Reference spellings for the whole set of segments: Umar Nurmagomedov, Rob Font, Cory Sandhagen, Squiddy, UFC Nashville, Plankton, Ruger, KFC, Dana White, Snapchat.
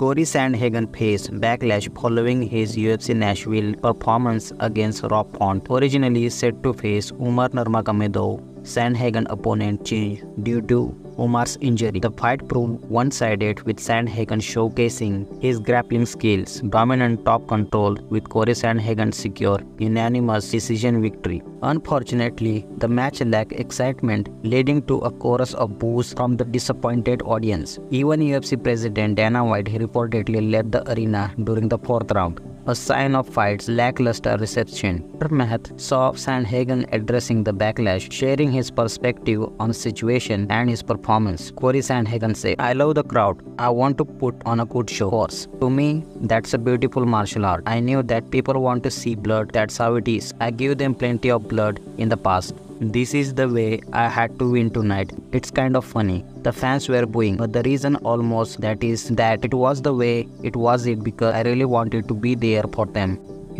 Cory Sandhagen faced backlash following his UFC Nashville performance against Rob Font, originally set to face Umar Nurmagomedov. Sandhagen's opponent changed due to Umar's injury. The fight proved one-sided, with Sandhagen showcasing his grappling skills, dominant top control, with Cory Sandhagen secure unanimous decision victory. Unfortunately, the match lacked excitement, leading to a chorus of boos from the disappointed audience. Even UFC President Dana White reportedly left the arena during the fourth round, a sign of fight's lackluster reception. Aftermath saw Sandhagen addressing the backlash, sharing his perspective on the situation and his performance. Cory Sandhagen said, "I love the crowd. I want to put on a good show. Of course, to me, that's a beautiful martial art. I knew that people want to see blood. That's how it is. I give them plenty of blood in the past. This is the way I had to win tonight. It's kind of funny. The fans were booing, but the reason almost that is that it was the way it was it because I really wanted to be there for them."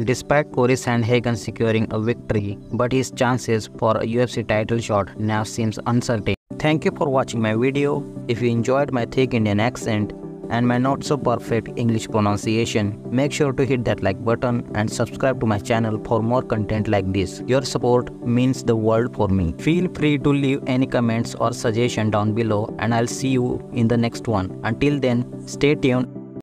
Despite Cory Sandhagen securing a victory, but his chances for a UFC title shot now seems uncertain. Thank you for watching my video. If you enjoyed my thick Indian accent and my not so perfect English pronunciation, make sure to hit that like button and subscribe to my channel for more content like this. Your support means the world for me. Feel free to leave any comments or suggestion down below, and I'll see you in the next one. Until then, stay tuned.